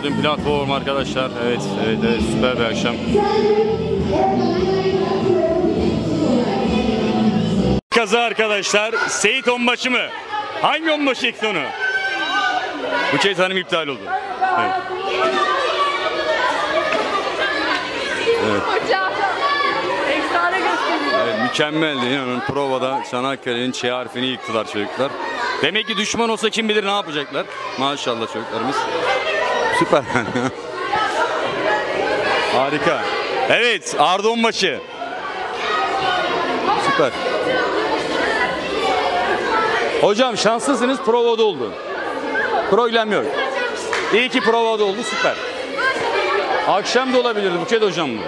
Podium Platform arkadaşlar. Evet, süper bir akşam. Kaza arkadaşlar. Seyit onbaşı mı? Hangi onbaşı ekti onu? Bu kez hanım iptal oldu. Evet. Evet. Evet, mükemmeldi. İnanın provada Çanakkale'nin Ç harfini yıktılar çocuklar. Demek ki düşman olsa kim bilir ne yapacaklar. Maşallah çocuklarımız. Süper. Harika. Evet, Arda onbaşı. Süper. Hocam şanslısınız, provada oldu. Problem yok. İyi ki provada oldu, süper. Akşam da olabilirdi Buket hocam mı?